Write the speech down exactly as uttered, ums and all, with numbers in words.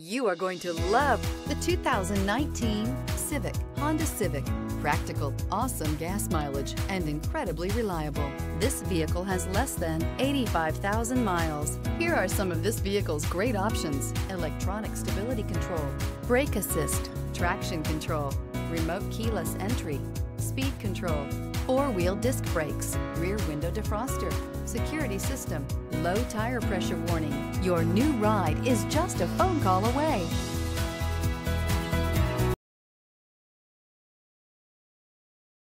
You are going to love the two thousand nineteen Civic, Honda Civic. Practical, awesome gas mileage, and incredibly reliable. This vehicle has less than eighty-five thousand miles. Here are some of this vehicle's great options: electronic stability control, brake assist, traction control, remote keyless entry, speed control, four-wheel disc brakes, rear window defroster, security system, low tire pressure warning. Your new ride is just a phone call away.